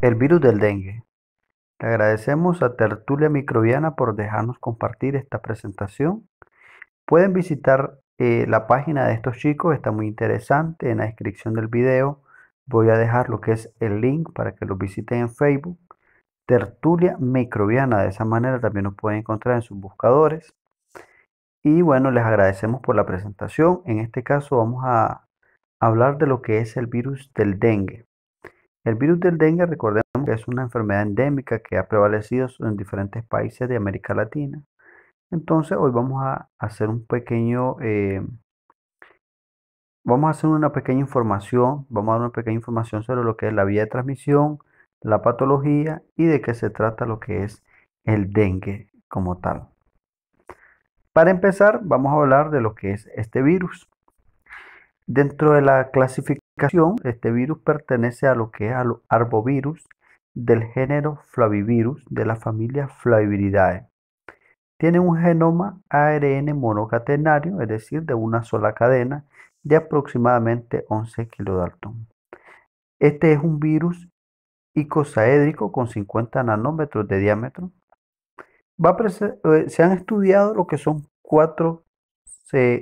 el virus del dengue. Le agradecemos a Tertulia Microbiana por dejarnos compartir esta presentación. Pueden visitar la página de estos chicos, está muy interesante. En la descripción del video voy a dejar lo que es el link para que los visiten en Facebook. Tertulia Microbiana, de esa manera también nos pueden encontrar en sus buscadores. Y bueno, les agradecemos por la presentación. En este caso vamos a hablar de lo que es el virus del dengue. El virus del dengue, recordemos que es una enfermedad endémica que ha prevalecido en diferentes países de América Latina. Entonces hoy vamos a hacer una pequeña información sobre lo que es la vía de transmisión, la patología y de qué se trata lo que es el dengue como tal. Para empezar, vamos a hablar de lo que es este virus. Dentro de la clasificación, este virus pertenece a lo que es al arbovirus del género Flavivirus de la familia Flaviviridae. Tiene un genoma ARN monocatenario, es decir, de una sola cadena, de aproximadamente 11 kilodalton. Este es un virus icosaédrico con 50 nanómetros de diámetro. Se han estudiado lo que son 4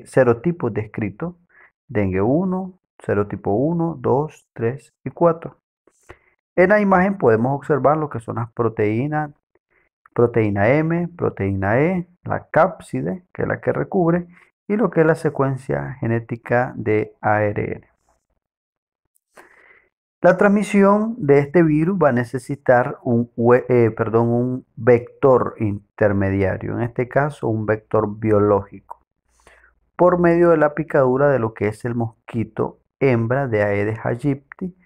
serotipos descritos: dengue 1, serotipo 1, 2, 3 y 4. En la imagen podemos observar lo que son las proteínas, proteína M, proteína E, la cápside, que es la que recubre, y lo que es la secuencia genética de ARN. La transmisión de este virus va a necesitar un vector intermediario, en este caso un vector biológico, por medio de la picadura de lo que es el mosquito hembra de Aedes aegypti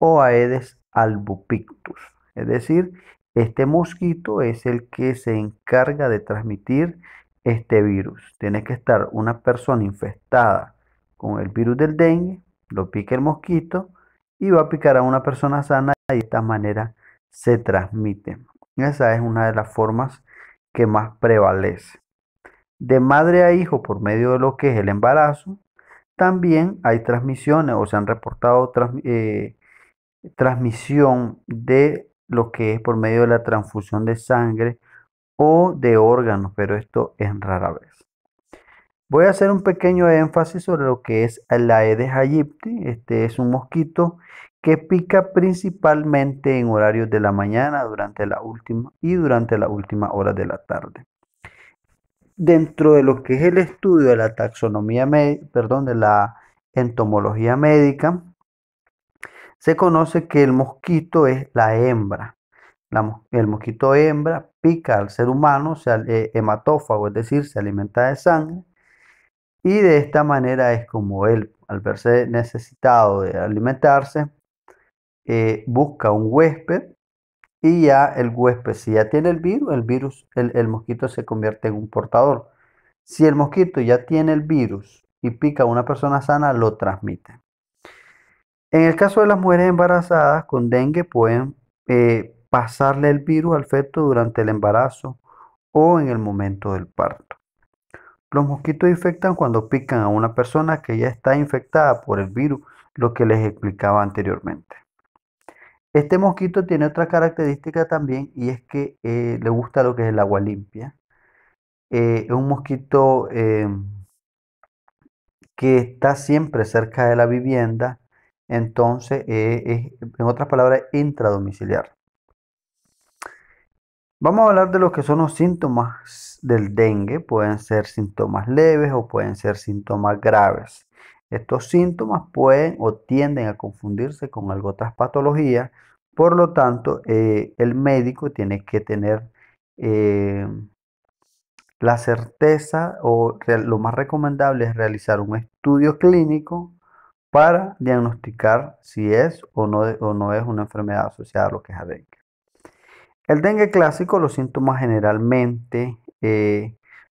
o Aedes albopictus. Es decir, este mosquito es el que se encarga de transmitir este virus. Tiene que estar una persona infestada con el virus del dengue, lo pica el mosquito, y va a picar a una persona sana y de esta manera se transmite. Esa es una de las formas que más prevalece. De madre a hijo por medio de lo que es el embarazo, también hay transmisiones o se han reportado transmisión de lo que es por medio de la transfusión de sangre o de órganos, pero esto es rara vez. Voy a hacer un pequeño énfasis sobre lo que es la Aedes aegypti. Este es un mosquito que pica principalmente en horarios de la mañana durante la última hora de la tarde. Dentro de lo que es el estudio de la entomología médica, se conoce que el mosquito es la hembra. El mosquito hembra pica al ser humano, hematófago, es decir, se alimenta de sangre. Y de esta manera es como él, al verse necesitado de alimentarse, busca un huésped y ya el huésped, si ya tiene el mosquito se convierte en un portador. Si el mosquito ya tiene el virus y pica a una persona sana, lo transmite. En el caso de las mujeres embarazadas con dengue pueden pasarle el virus al feto durante el embarazo o en el momento del parto. Los mosquitos infectan cuando pican a una persona que ya está infectada por el virus, lo que les explicaba anteriormente. Este mosquito tiene otra característica también y es que le gusta lo que es el agua limpia. Es un mosquito que está siempre cerca de la vivienda, entonces en otras palabras, intradomiciliar. Vamos a hablar de lo que son los síntomas del dengue. Pueden ser síntomas leves o pueden ser síntomas graves. Estos síntomas pueden o tienden a confundirse con otras patologías. Por lo tanto, el médico tiene que tener la certeza o lo más recomendable es realizar un estudio clínico para diagnosticar si es o no es una enfermedad asociada a lo que es dengue. El dengue clásico, los síntomas generalmente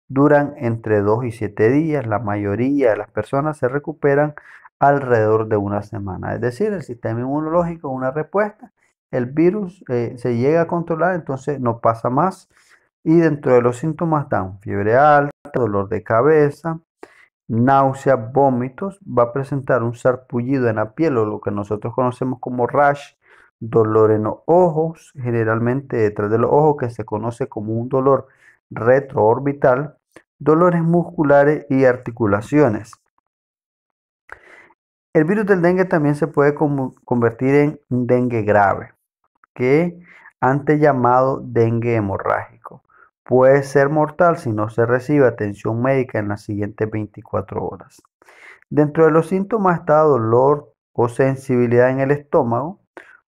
duran entre 2 y 7 días. La mayoría de las personas se recuperan alrededor de una semana. Es decir, el sistema inmunológico es una respuesta. El virus se llega a controlar, entonces no pasa más. Y dentro de los síntomas dan fiebre alta, dolor de cabeza, náuseas, vómitos. Va a presentar un sarpullido en la piel o lo que nosotros conocemos como rash. dolor en los ojos, generalmente detrás de los ojos, que se conoce como un dolor retroorbital, dolores musculares y articulaciones. El virus del dengue también se puede convertir en un dengue grave, que antes llamado dengue hemorrágico. Puede ser mortal si no se recibe atención médica en las siguientes 24 horas. Dentro de los síntomas está dolor o sensibilidad en el estómago,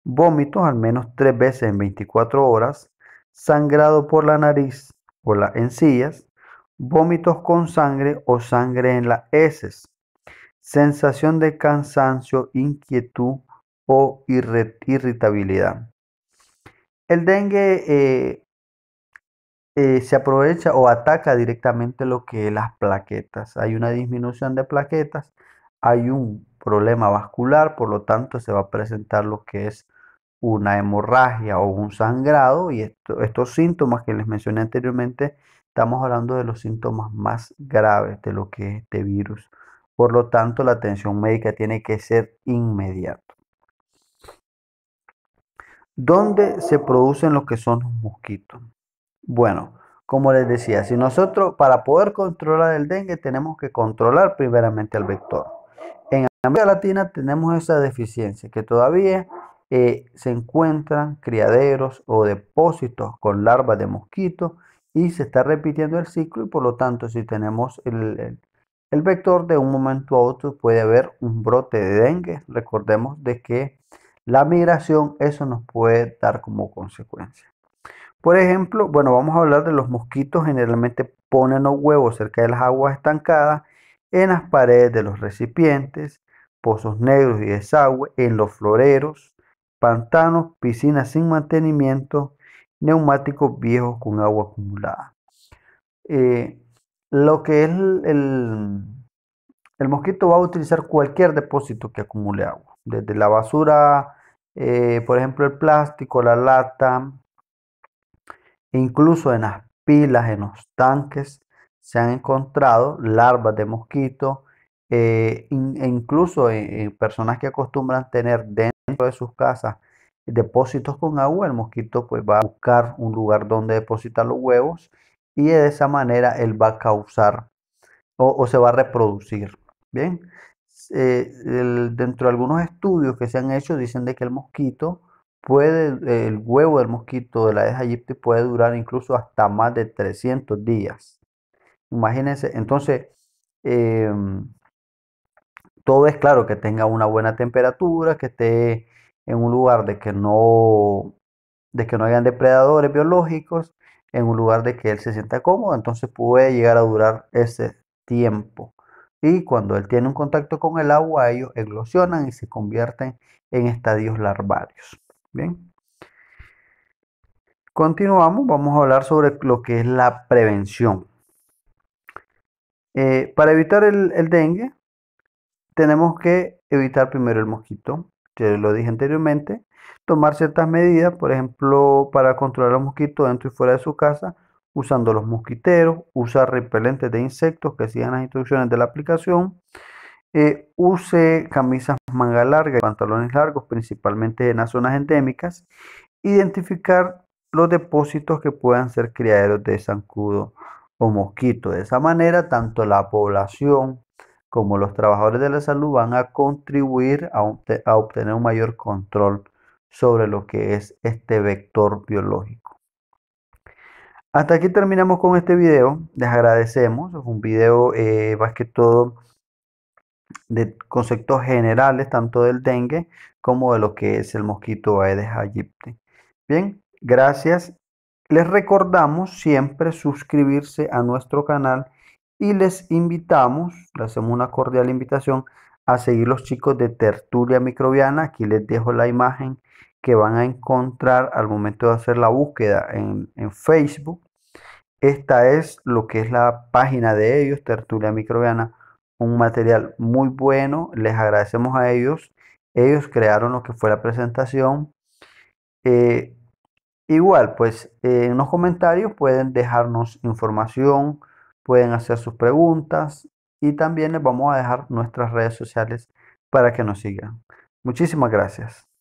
vómitos al menos 3 veces en 24 horas, sangrado por la nariz o las encías, vómitos con sangre o sangre en las heces, sensación de cansancio, inquietud o irritabilidad. El dengue se aprovecha o ataca directamente lo que es las plaquetas. Hay una disminución de plaquetas, hay un problema vascular, por lo tanto se va a presentar lo que es una hemorragia o un sangrado, y estos síntomas que les mencioné anteriormente, estamos hablando de los síntomas más graves de lo que es este virus. Por lo tanto, la atención médica tiene que ser inmediata. ¿Dónde se producen lo que son los mosquitos? Bueno, como les decía, si nosotros para poder controlar el dengue tenemos que controlar primeramente al vector. En América Latina tenemos esa deficiencia, que todavía se encuentran criaderos o depósitos con larvas de mosquito y se está repitiendo el ciclo, y por lo tanto si tenemos el vector, de un momento a otro puede haber un brote de dengue. Recordemos de que la migración, eso nos puede dar como consecuencia. Por ejemplo, bueno, vamos a hablar de los mosquitos. Generalmente ponen los huevos cerca de las aguas estancadas, en las paredes de los recipientes, pozos negros y desagüe, en los floreros, pantanos, piscinas sin mantenimiento, neumáticos viejos con agua acumulada. Lo que es el mosquito va a utilizar cualquier depósito que acumule agua, desde la basura, por ejemplo el plástico, la lata, incluso en las pilas, en los tanques se han encontrado larvas de mosquito, incluso en personas que acostumbran tener dentro de sus casas depósitos con agua. El mosquito pues va a buscar un lugar donde depositar los huevos, y de esa manera él va a causar o se va a reproducir. Bien, dentro de algunos estudios que se han hecho dicen de que el mosquito puede, el huevo del mosquito de la Aedes aegypti puede durar incluso hasta más de 300 días. Imagínense, entonces todo es claro que tenga una buena temperatura, que esté en un lugar de que no hayan depredadores biológicos, en un lugar de que él se sienta cómodo, entonces puede llegar a durar ese tiempo. Y cuando él tiene un contacto con el agua, ellos eclosionan y se convierten en estadios larvarios. Bien. Continuamos, vamos a hablar sobre lo que es la prevención. Para evitar el dengue, tenemos que evitar primero el mosquito. Ya lo dije anteriormente, tomar ciertas medidas, por ejemplo, para controlar al mosquito dentro y fuera de su casa, usando los mosquiteros, usar repelentes de insectos que sigan las instrucciones de la aplicación, use camisas manga larga y pantalones largos, principalmente en las zonas endémicas, identificar los depósitos que puedan ser criaderos de zancudo o mosquito. De esa manera, tanto la población como los trabajadores de la salud van a contribuir a obtener un mayor control sobre lo que es este vector biológico. Hasta aquí terminamos con este video. Les agradecemos. Es un video más que todo de conceptos generales, tanto del dengue como de lo que es el mosquito Aedes aegypti. Bien, gracias. Les recordamos siempre suscribirse a nuestro canal. Y les invitamos, le hacemos una cordial invitación a seguir los chicos de Tertulia Microbiana. Aquí les dejo la imagen que van a encontrar al momento de hacer la búsqueda en Facebook. Esta es lo que es la página de ellos, Tertulia Microbiana, un material muy bueno. Les agradecemos a ellos. Ellos crearon lo que fue la presentación. Igual, pues en los comentarios pueden dejarnos información. Pueden hacer sus preguntas y también les vamos a dejar nuestras redes sociales para que nos sigan. Muchísimas gracias.